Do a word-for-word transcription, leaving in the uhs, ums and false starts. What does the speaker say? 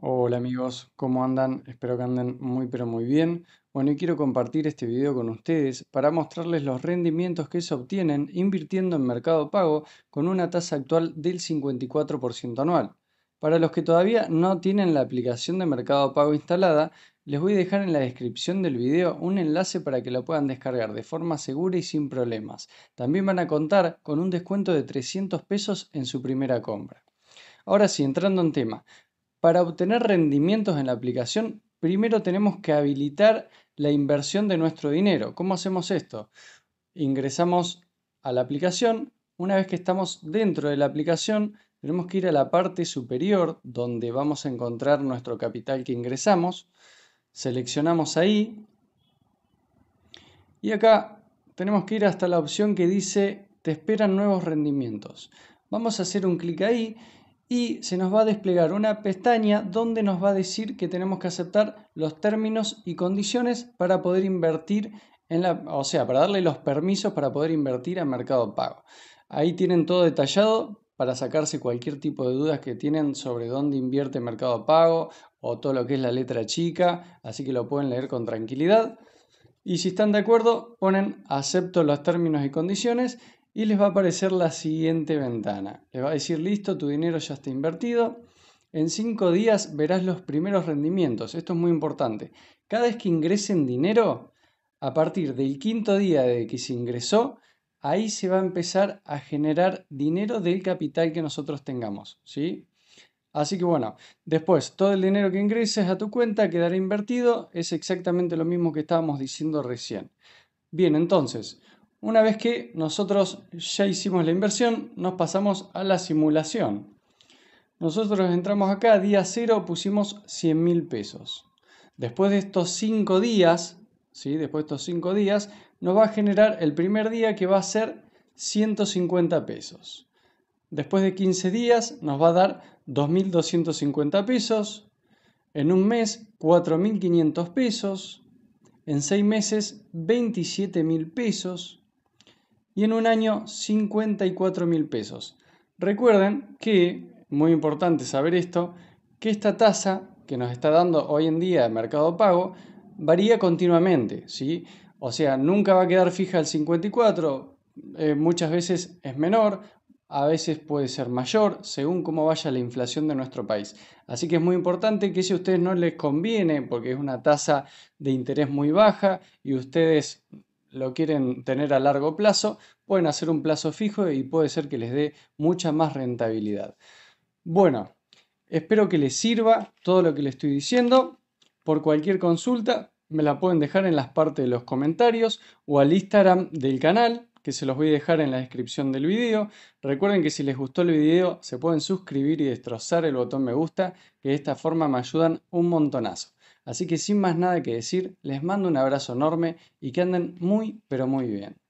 Hola amigos, ¿cómo andan? Espero que anden muy pero muy bien. Bueno, y quiero compartir este video con ustedes para mostrarles los rendimientos que se obtienen invirtiendo en Mercado Pago con una tasa actual del cincuenta y cuatro por ciento anual. Para los que todavía no tienen la aplicación de Mercado Pago instalada, les voy a dejar en la descripción del video un enlace para que lo puedan descargar de forma segura y sin problemas. También van a contar con un descuento de trescientos pesos en su primera compra. Ahora sí, entrando en tema. Para obtener rendimientos en la aplicación, primero tenemos que habilitar la inversión de nuestro dinero. ¿Cómo hacemos esto? Ingresamos a la aplicación. Una vez que estamos dentro de la aplicación, tenemos que ir a la parte superior donde vamos a encontrar nuestro capital que ingresamos. Seleccionamos ahí. Y acá tenemos que ir hasta la opción que dice "Te esperan nuevos rendimientos". Vamos a hacer un clic ahí. Y se nos va a desplegar una pestaña donde nos va a decir que tenemos que aceptar los términos y condiciones para poder invertir en la, o sea, para darle los permisos para poder invertir a Mercado Pago. Ahí tienen todo detallado para sacarse cualquier tipo de dudas que tienen sobre dónde invierte Mercado Pago o todo lo que es la letra chica, así que lo pueden leer con tranquilidad. Y si están de acuerdo, ponen acepto los términos y condiciones. Y les va a aparecer la siguiente ventana. Les va a decir, listo, tu dinero ya está invertido. En cinco días verás los primeros rendimientos. Esto es muy importante. Cada vez que ingresen dinero, a partir del quinto día de que se ingresó, ahí se va a empezar a generar dinero del capital que nosotros tengamos, ¿sí? Así que bueno, después todo el dinero que ingreses a tu cuenta quedará invertido. Es exactamente lo mismo que estábamos diciendo recién. Bien, entonces, una vez que nosotros ya hicimos la inversión, nos pasamos a la simulación. Nosotros entramos acá, día cero, pusimos cien mil pesos. Después de estos cinco días, ¿sí? Después de estos cinco días, nos va a generar el primer día que va a ser ciento cincuenta pesos. Después de quince días, nos va a dar dos mil doscientos cincuenta pesos. En un mes, cuatro mil quinientos pesos. En seis meses, veintisiete mil pesos. Y en un año, cincuenta y cuatro mil pesos. Recuerden que, muy importante saber esto, que esta tasa que nos está dando hoy en día el Mercado Pago varía continuamente, ¿sí? O sea, nunca va a quedar fija el cincuenta y cuatro, eh, muchas veces es menor, a veces puede ser mayor, según cómo vaya la inflación de nuestro país. Así que es muy importante que si a ustedes no les conviene, porque es una tasa de interés muy baja y ustedes lo quieren tener a largo plazo, pueden hacer un plazo fijo y puede ser que les dé mucha más rentabilidad. Bueno, espero que les sirva todo lo que les estoy diciendo. Por cualquier consulta me la pueden dejar en las partes de los comentarios o al Instagram del canal, que se los voy a dejar en la descripción del video. Recuerden que si les gustó el video se pueden suscribir y destrozar el botón me gusta, que de esta forma me ayudan un montonazo. Así que sin más nada que decir, les mando un abrazo enorme y que anden muy pero muy bien.